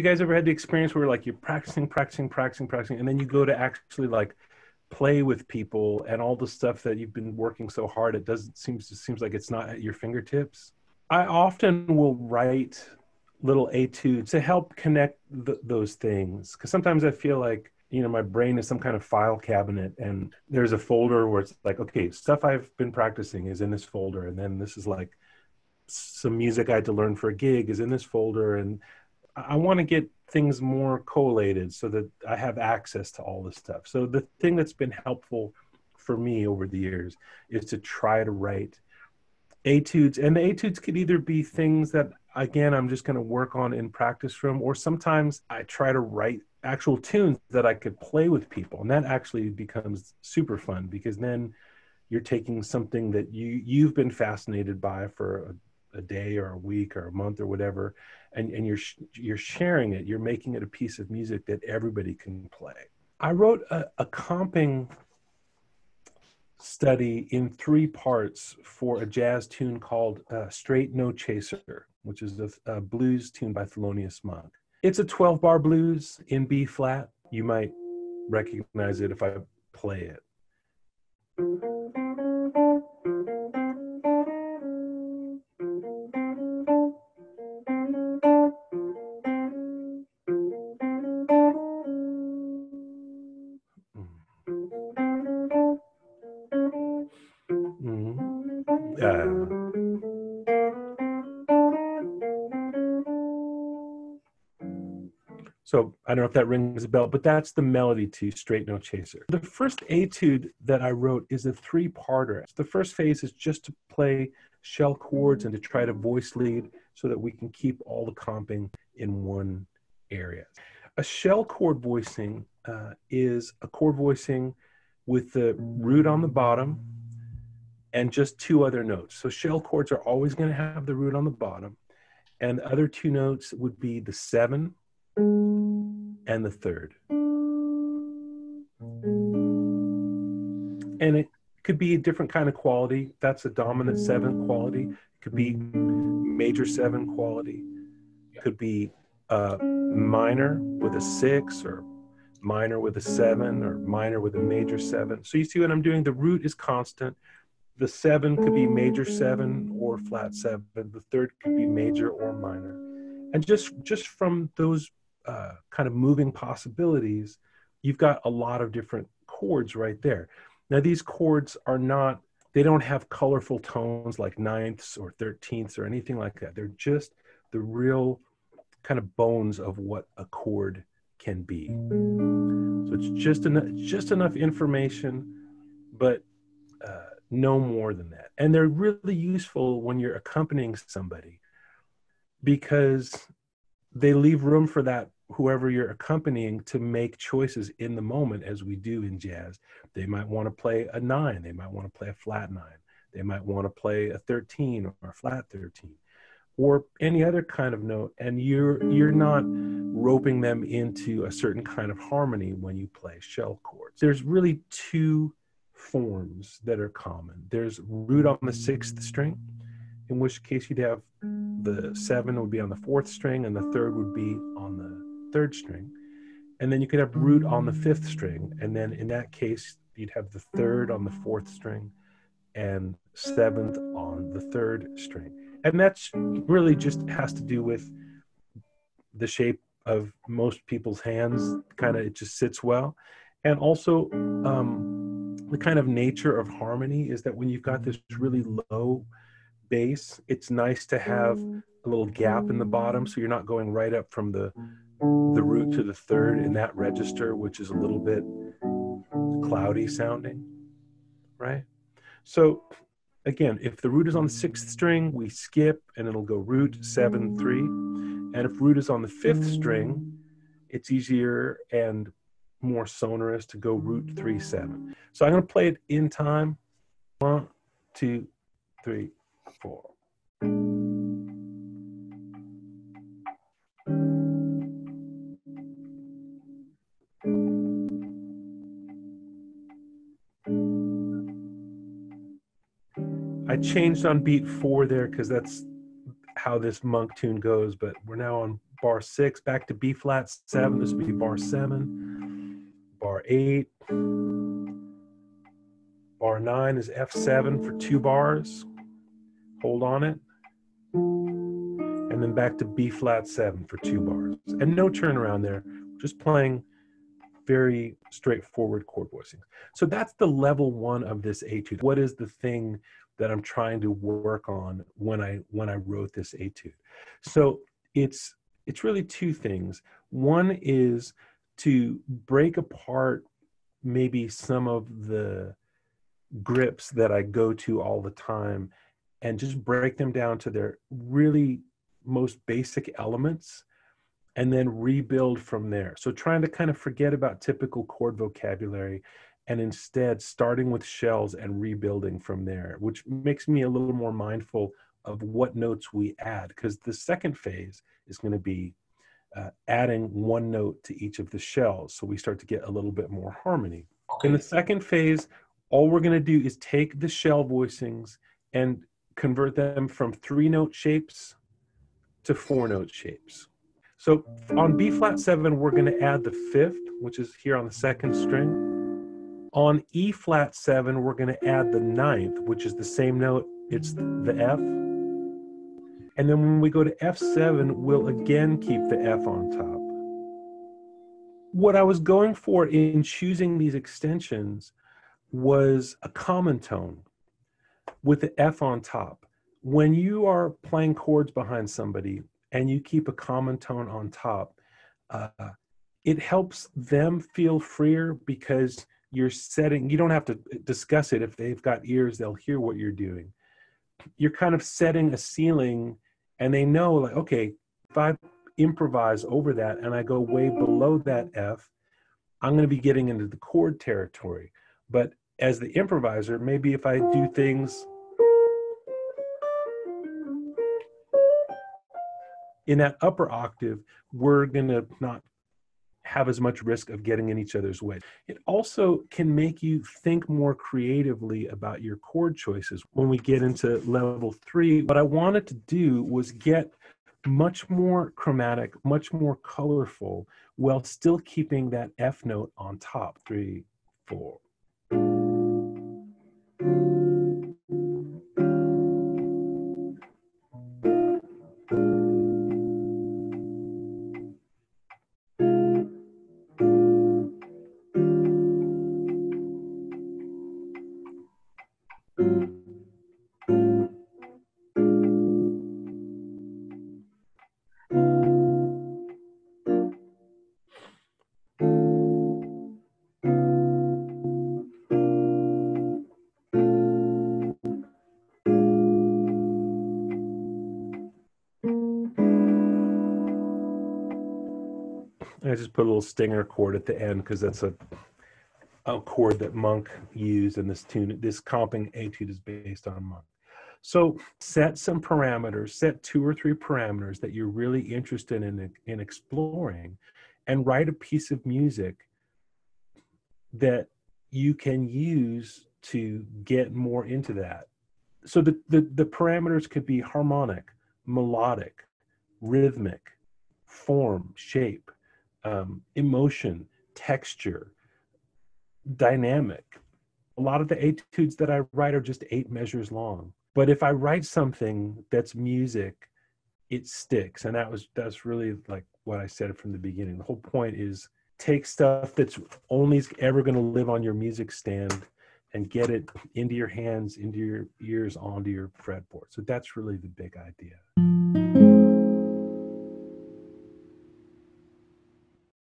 you guys ever had the experience where like you're practicing, and then you go to actually like play with people, and all the stuff that you've been working so hard, it doesn't seems like it's not at your fingertips? I often will write little etudes to help connect those things, because sometimes I feel like, you know, my brain is some kind of file cabinet, and there's a folder where it's like, okay, stuff I've been practicing is in this folder, and then this is like some music I had to learn for a gig is in this folder, and I want to get things more collated so that I have access to all this stuff. So the thing that's been helpful for me over the years is to try to write etudes, and the etudes could either be things that, again, I'm just going to work on in practice from, or sometimes I try to write actual tunes that I could play with people, and that actually becomes super fun, because then you're taking something that you've been fascinated by for a day or a week or a month or whatever, and you're sharing it, you're making it a piece of music that everybody can play. I wrote a comping study in 3 parts for a jazz tune called Straight No Chaser, which is a blues tune by Thelonious Monk. It's a 12-bar blues in B flat. You might recognize it if I play it. So I don't know if that rings a bell, but that's the melody to Straight No Chaser. The first etude that I wrote is a 3-parter. So the first phase is just to play shell chords and to try to voice lead so that we can keep all the comping in one area. A shell chord voicing is a chord voicing with the root on the bottom and just 2 other notes. So shell chords are always going to have the root on the bottom, and the other 2 notes would be the 7 and the 3rd. And it could be a different kind of quality. That's a dominant 7 quality. It could be major 7 quality. It could be minor with a 6, or minor with a 7, or minor with a major 7. So you see what I'm doing? The root is constant. The 7 could be major 7 or flat 7. The 3rd could be major or minor. And just from those kind of moving possibilities, you've got a lot of different chords right there. Now, these chords are not, they don't have colorful tones like 9ths or 13ths or anything like that. They're just the real kind of bones of what a chord can be. So it's just enough information, but no more than that. And they're really useful when you're accompanying somebody, because they leave room for that, whoever you're accompanying, to make choices in the moment, as we do in jazz. They might want to play a 9. They might want to play a flat 9. They might want to play a 13 or a flat 13 or any other kind of note. And you're not roping them into a certain kind of harmony when you play shell chords. There's really 2 forms that are common. There's root on the 6th string, in which case you'd have the 7 would be on the 4th string and the 3rd would be on the 3rd string. And then you could have root on the 5th string. And then in that case, you'd have the 3rd on the 4th string and 7th on the 3rd string. And that's really just has to do with the shape of most people's hands, kind of, it just sits well. And also the kind of nature of harmony is that when you've got this really low bass, it's nice to have a little gap in the bottom, so you're not going right up from the root to the 3rd in that register, which is a little bit cloudy sounding, right? So again, if the root is on the 6th string, we skip and it'll go root 7 3, and if root is on the 5th string, it's easier and more sonorous to go root 3 7. So I'm going to play it in time. 1 2 3 4. I changed on beat 4 there because that's how this Monk tune goes, but we're now on bar 6, back to B flat 7, this would be bar 7, bar 8, bar 9 is F7 for 2 bars, hold on it, and then back to B flat 7 for 2 bars, and no turnaround there, just playing very straightforward chord voicings. So that's the level 1 of this etude. What is the thing that I'm trying to work on when I wrote this etude? So it's really 2 things. One is to break apart maybe some of the grips that I go to all the time and just break them down to their really most basic elements and then rebuild from there. So trying to kind of forget about typical chord vocabulary and instead starting with shells and rebuilding from there, which makes me a little more mindful of what notes we add, because the second phase is going to be adding one note to each of the shells, so we start to get a little bit more harmony. Okay. In the second phase, all we're going to do is take the shell voicings and convert them from 3-note shapes to 4-note shapes. So on B flat 7, we're going to add the 5th, which is here on the 2nd string. On E flat 7, we're going to add the 9th, which is the same note, it's the F. And then when we go to F7, we'll again keep the F on top. What I was going for in choosing these extensions was a common tone with the F on top. When you are playing chords behind somebody and you keep a common tone on top, it helps them feel freer because you're setting, you don't have to discuss it. If they've got ears, they'll hear what you're doing. You're kind of setting a ceiling and they know, like, okay, if I improvise over that and I go way below that F, I'm going to be getting into the chord territory. But as the improviser, maybe if I do things in that upper octave, we're going to not have as much risk of getting in each other's way. It also can make you think more creatively about your chord choices. When we get into level 3, what I wanted to do was get much more chromatic, much more colorful, while still keeping that F note on top. 3, 4. I just put a little stinger chord at the end because that's a chord that Monk used in this tune. This comping etude is based on Monk. So set some parameters, set 2 or 3 parameters that you're really interested in exploring, and write a piece of music that you can use to get more into that. So the parameters could be harmonic, melodic, rhythmic, form, shape, emotion, texture, dynamic. A lot of the etudes that I write are just 8 measures long. But if I write something that's music, it sticks. And that's really like what I said from the beginning. The whole point is take stuff that's only ever going to live on your music stand and get it into your hands, into your ears, onto your fretboard. So that's really the big idea.